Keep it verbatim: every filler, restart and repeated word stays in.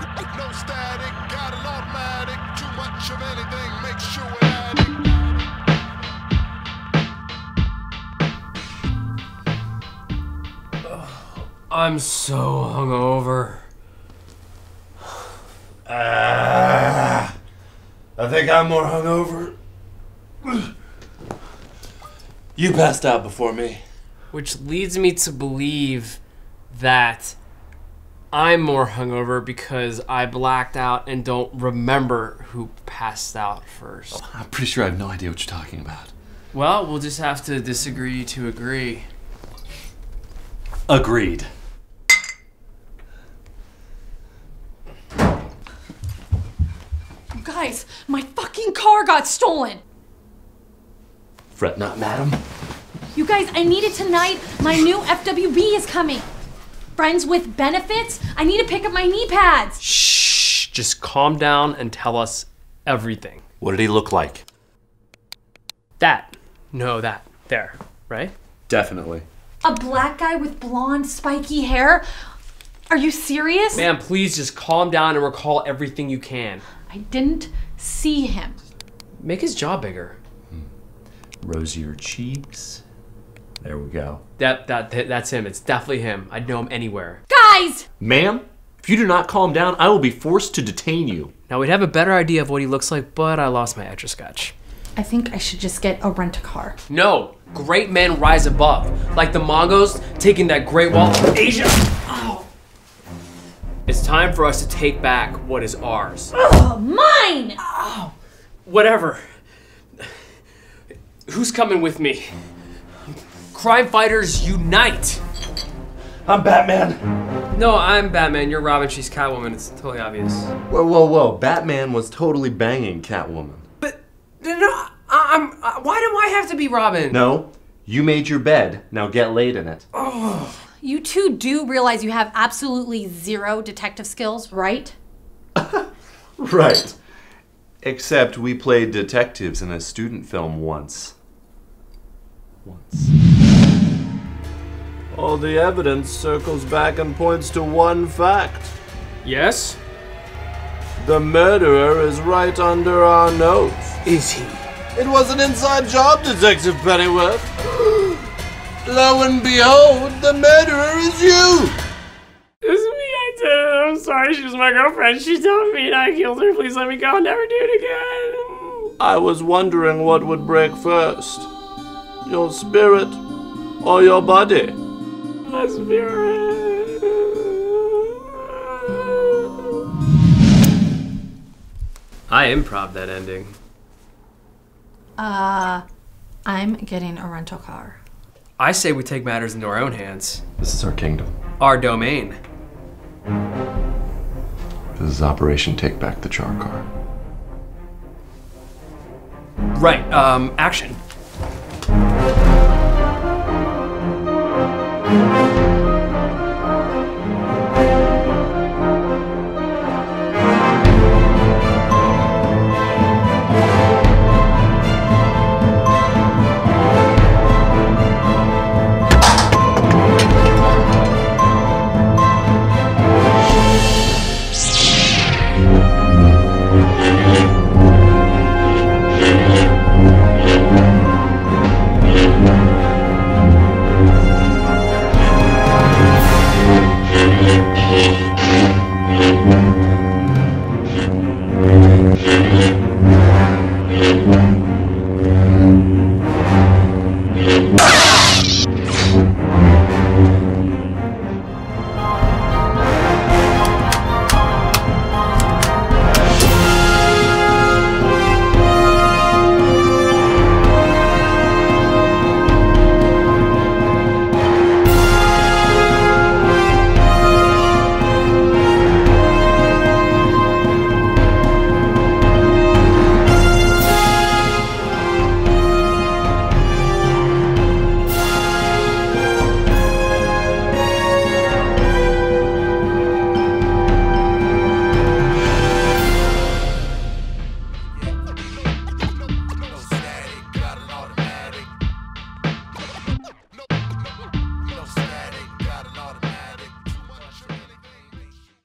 No static, got an automatic. Too much of anything makes you an addict. I'm so hungover. Uh, I think I'm more hungover. You passed out before me. Which leads me to believe that I'm more hungover because I blacked out and don't remember who passed out first. I'm pretty sure I have no idea what you're talking about. Well, we'll just have to disagree to agree. Agreed. You guys, my fucking car got stolen. Fret not, madam. You guys, I need it tonight. My new F W B is coming. Friends with benefits? I need to pick up my knee pads. Shh, just calm down and tell us everything. What did he look like? That. No, that. There, right? Definitely. A black guy with blonde, spiky hair? Are you serious? Ma'am, please just calm down and recall everything you can. I didn't see him. Make his jaw bigger. Hmm. Rosier cheeks. There we go. That, that, that's him. It's definitely him. I'd know him anywhere. Guys! Ma'am, if you do not calm down, I will be forced to detain you. Now, we'd have a better idea of what he looks like, but I lost my Etch-a-Sketch. I think I should just get a rent-a-car. No, great men rise above. Like the Mongols taking that Great Wall of Asia. Oh. It's time for us to take back what is ours. Oh, mine! Oh, whatever. Who's coming with me? Crime fighters unite! I'm Batman. No, I'm Batman. You're Robin. She's Catwoman. It's totally obvious. Whoa, whoa, whoa! Batman was totally banging Catwoman. But no, I'm. Why do I have to be Robin? No, you made your bed. Now get laid in it. Oh! You two do realize you have absolutely zero detective skills, right? Right. Except we played detectives in a student film once. Once. All the evidence circles back and points to one fact. Yes? The murderer is right under our nose. Is he? It was an inside job, Detective Pennyworth. Lo and behold, the murderer is you! It's me, I did it. I'm sorry, she was my girlfriend. She told me and I killed her. Please let me go. I'll never do it again. I was wondering what would break first. Your spirit or your body? My spirit. I improv that ending. Uh, I'm getting a rental car. I say we take matters into our own hands. This is our kingdom. Our domain. This is Operation Take Back the Char Car. Right, um, action.